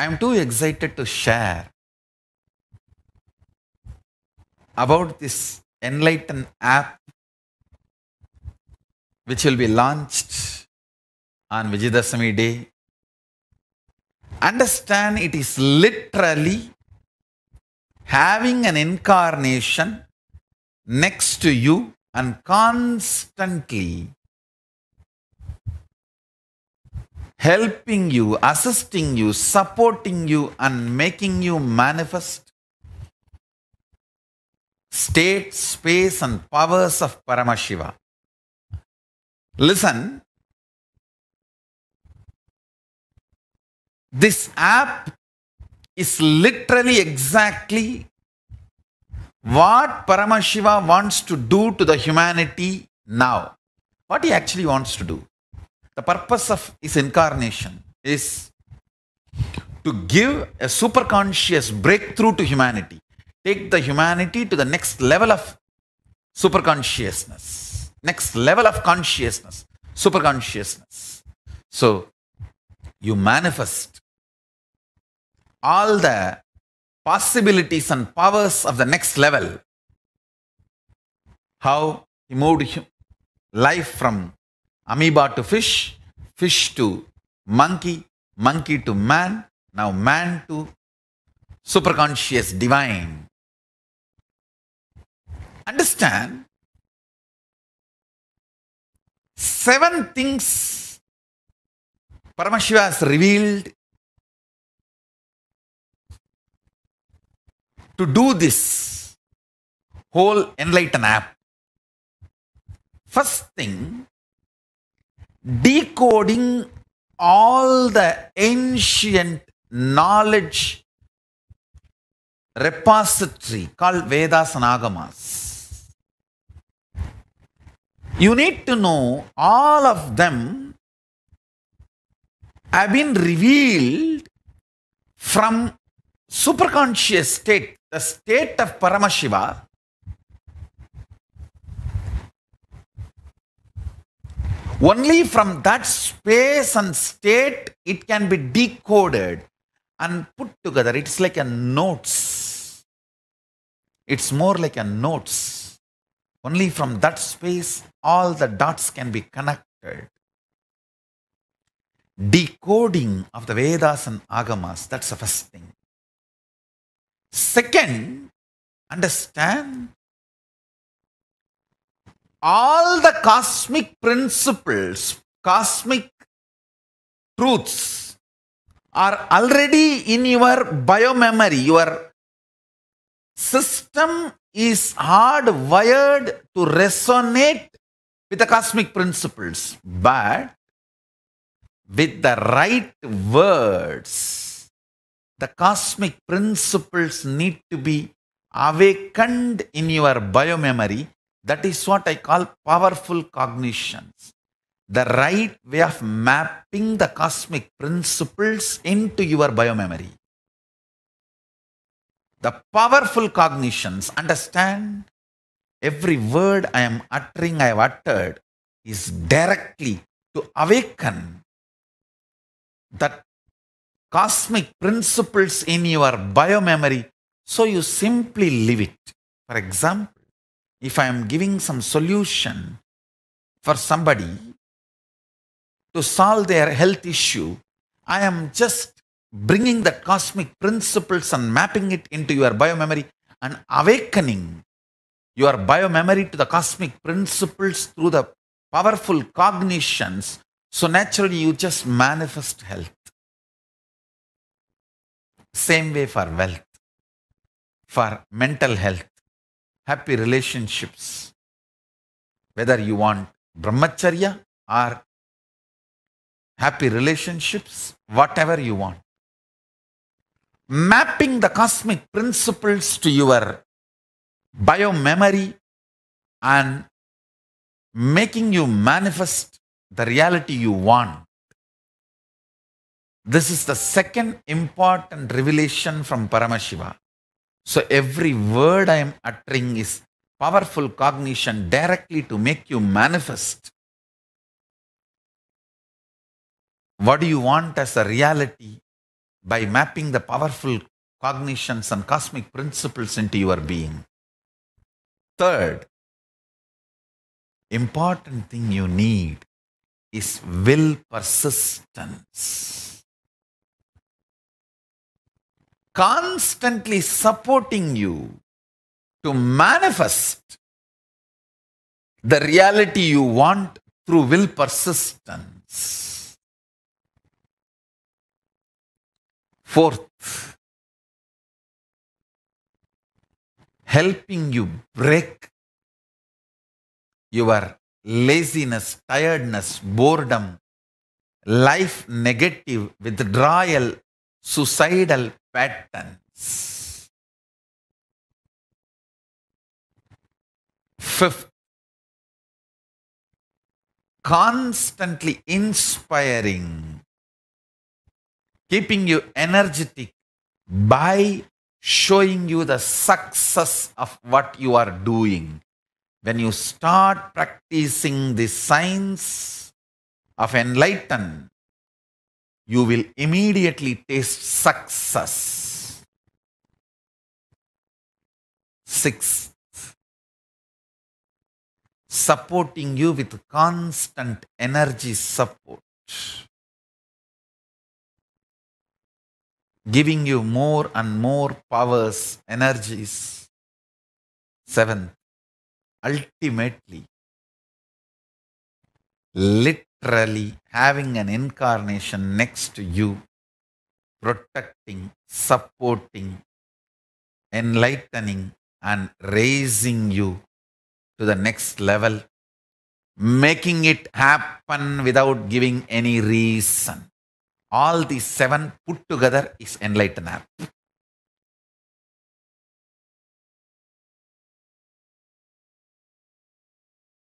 I am too excited to share about this NLighten app which will be launched on Vijayadasami day. Understand, it is literally having an incarnation next to you and constantly helping you, assisting you, supporting you, and making you manifest state, space, and powers of Paramashiva. Listen, this app is literally exactly what Paramashiva wants to do to the humanity now. What he actually wants to do. The purpose of his incarnation is to give a superconscious breakthrough to humanity. Take the humanity to the next level of superconsciousness. Next level of consciousness. Superconsciousness. So, you manifest all the possibilities and powers of the next level. How he moved life from amoeba to fish, fish to monkey, monkey to man, now man to superconscious divine. Understand, 7 things Paramashiva has revealed to do this whole NLighten app. First thing, decoding all the ancient knowledge repository called Vedas and Agamas. You need to know all of them have been revealed from superconscious state. The state of Paramashiva only from that space and state it can be decoded and put together. It's like a notes. It's more like a notes. Only from that space all the dots can be connected. Decoding of the Vedas and Agamas, that's the first thing. Second, understand all the cosmic principles, cosmic truths are already in your biomemory. Your system is hardwired to resonate with the cosmic principles, but with the right words, the cosmic principles need to be awakened in your biomemory. That is what I call powerful cognitions. The right way of mapping the cosmic principles into your biomemory. The powerful cognitions, understand, every word I am uttering, I have uttered, is directly to awaken that cosmic principles in your biomemory, so you simply live it. For example, if I am giving some solution for somebody to solve their health issue, I am just bringing the cosmic principles and mapping it into your biomemory and awakening your biomemory to the cosmic principles through the powerful cognitions. So naturally, you just manifest health. Same way for wealth, for mental health, happy relationships. Whether you want Brahmacharya or happy relationships, whatever you want. Mapping the cosmic principles to your biomemory and making you manifest the reality you want. This is the second important revelation from Paramashiva. So every word I am uttering is powerful cognition directly to make you manifest. What do you want as a reality? by mapping the powerful cognitions and cosmic principles into your being. Third important thing you need is will persistence. Constantly supporting you to manifest the reality you want through will persistence. Fourth, helping you break your laziness, tiredness, boredom, life negative, withdrawal, suicidal patterns. Fifth, constantly inspiring, keeping you energetic by showing you the success of what you are doing. When you start practicing the science of NLighten, you will immediately taste success. Sixth, supporting you with constant energy support, giving you more and more powers, energies. Seventh, ultimately, literally having an incarnation next to you, protecting, supporting, enlightening, and raising you to the next level, making it happen without giving any reason. All these seven put together is NLighten app.